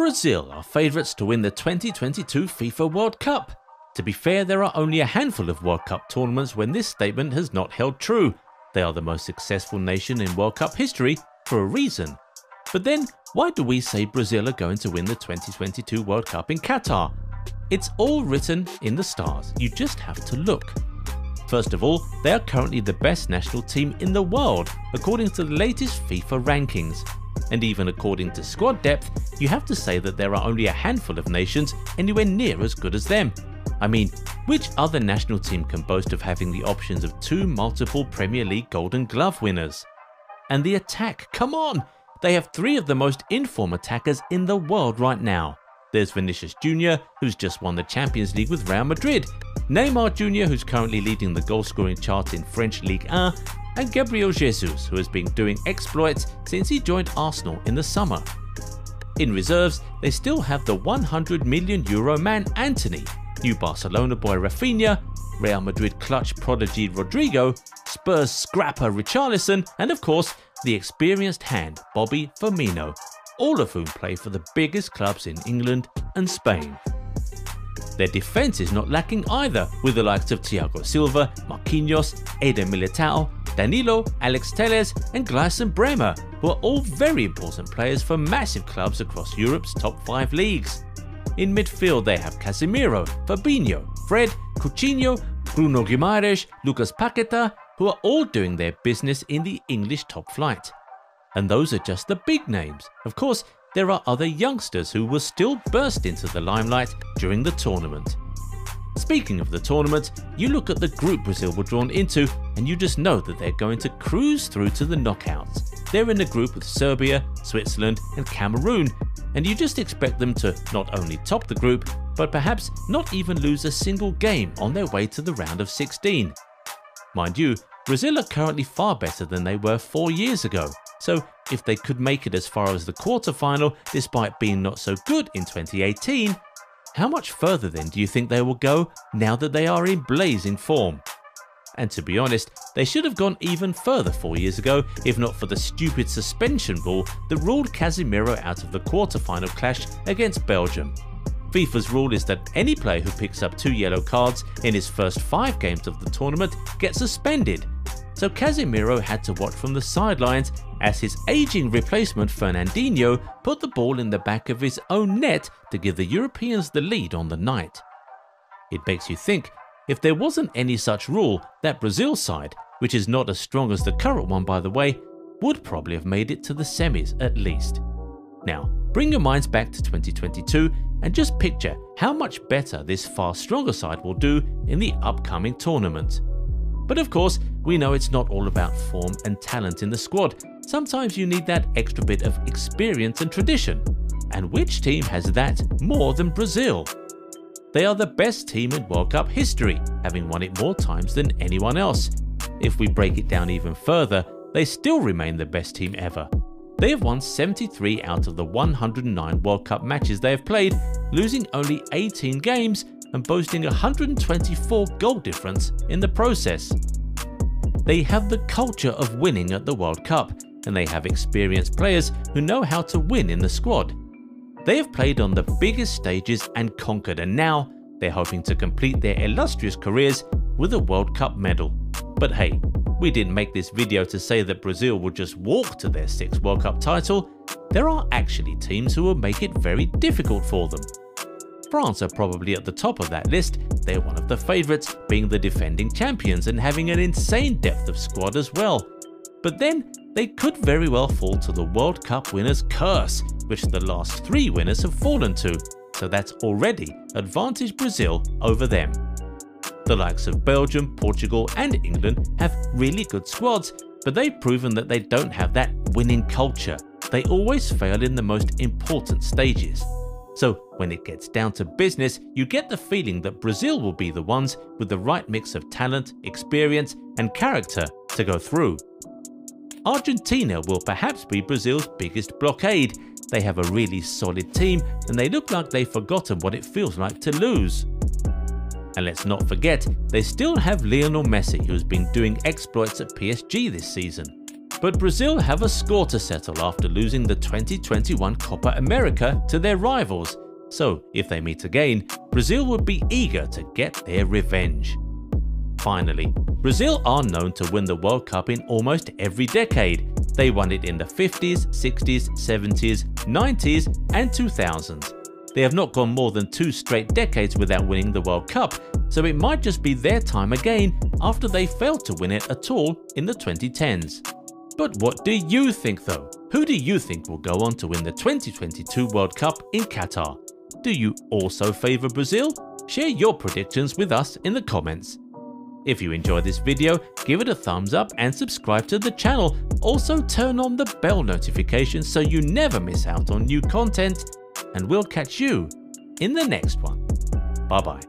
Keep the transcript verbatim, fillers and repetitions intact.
Brazil are favourites to win the twenty twenty-two FIFA World Cup. To be fair, there are only a handful of World Cup tournaments when this statement has not held true. They are the most successful nation in World Cup history for a reason. But then, why do we say Brazil are going to win the twenty twenty-two World Cup in Qatar? It's all written in the stars, you just have to look. First of all, they are currently the best national team in the world, according to the latest FIFA rankings. And even according to squad depth, you have to say that there are only a handful of nations anywhere near as good as them. I mean, which other national team can boast of having the options of two multiple Premier League Golden Glove winners? And the attack, come on! They have three of the most in-form attackers in the world right now. There's Vinicius Junior, who's just won the Champions League with Real Madrid, Neymar Junior, who's currently leading the goal-scoring chart in French Ligue one, and Gabriel Jesus, who has been doing exploits since he joined Arsenal in the summer. In reserves, they still have the one hundred million euro man Antony, new Barcelona boy Rafinha, Real Madrid clutch prodigy Rodrigo, Spurs scrapper Richarlison, and of course, the experienced hand Bobby Firmino, all of whom play for the biggest clubs in England and Spain. Their defence is not lacking either, with the likes of Thiago Silva, Marquinhos, Eder Militao, Danilo, Alex Telles and Gleison Bremer, who are all very important players for massive clubs across Europe's top five leagues. In midfield they have Casemiro, Fabinho, Fred, Coutinho, Bruno Guimarães, Lucas Paquetá, who are all doing their business in the English top flight. And those are just the big names. Of course, there are other youngsters who will still burst into the limelight during the tournament. Speaking of the tournament, you look at the group Brazil were drawn into and you just know that they're going to cruise through to the knockouts. They're in a group with Serbia, Switzerland and Cameroon, and you just expect them to not only top the group, but perhaps not even lose a single game on their way to the round of sixteen. Mind you, Brazil are currently far better than they were four years ago, so if they could make it as far as the quarterfinal despite being not so good in twenty eighteen, how much further then do you think they will go now that they are in blazing form? And to be honest, they should have gone even further four years ago if not for the stupid suspension rule that ruled Casemiro out of the quarterfinal clash against Belgium. FIFA's rule is that any player who picks up two yellow cards in his first five games of the tournament gets suspended. So Casemiro had to watch from the sidelines as his aging replacement Fernandinho put the ball in the back of his own net to give the Europeans the lead on the night. It makes you think, if there wasn't any such rule, that Brazil side, which is not as strong as the current one by the way, would probably have made it to the semis at least. Now, bring your minds back to twenty twenty-two and just picture how much better this far stronger side will do in the upcoming tournament. But of course, we know it's not all about form and talent in the squad. Sometimes you need that extra bit of experience and tradition. And which team has that more than Brazil? They are the best team in World Cup history, having won it more times than anyone else. If we break it down even further, they still remain the best team ever. They have won seventy-three out of the one hundred nine World Cup matches they have played, losing only eighteen games and boasting one hundred twenty-four goal difference in the process. They have the culture of winning at the World Cup, and they have experienced players who know how to win in the squad. They have played on the biggest stages and conquered, and now they're hoping to complete their illustrious careers with a World Cup medal. But hey, we didn't make this video to say that Brazil will just walk to their sixth World Cup title. There are actually teams who will make it very difficult for them. France are probably at the top of that list, they're one of the favourites, being the defending champions and having an insane depth of squad as well. But then, they could very well fall to the World Cup winners' curse, which the last three winners have fallen to, so that's already advantage Brazil over them. The likes of Belgium, Portugal and England have really good squads, but they've proven that they don't have that winning culture. They always fail in the most important stages. So when it gets down to business, you get the feeling that Brazil will be the ones with the right mix of talent, experience and character to go through. Argentina will perhaps be Brazil's biggest blockade. They have a really solid team and they look like they've forgotten what it feels like to lose. And let's not forget, they still have Lionel Messi, who has been doing exploits at P S G this season. But Brazil have a score to settle after losing the twenty twenty-one Copa America to their rivals, so if they meet again, Brazil would be eager to get their revenge. Finally, Brazil are known to win the World Cup in almost every decade. They won it in the fifties, sixties, seventies, nineties and two thousands. They have not gone more than two straight decades without winning the World Cup, so it might just be their time again after they failed to win it at all in the twenty tens. But what do you think though? Who do you think will go on to win the twenty twenty-two World Cup in Qatar? Do you also favour Brazil? Share your predictions with us in the comments. If you enjoyed this video, give it a thumbs up and subscribe to the channel. Also turn on the bell notification so you never miss out on new content, and we'll catch you in the next one. Bye bye.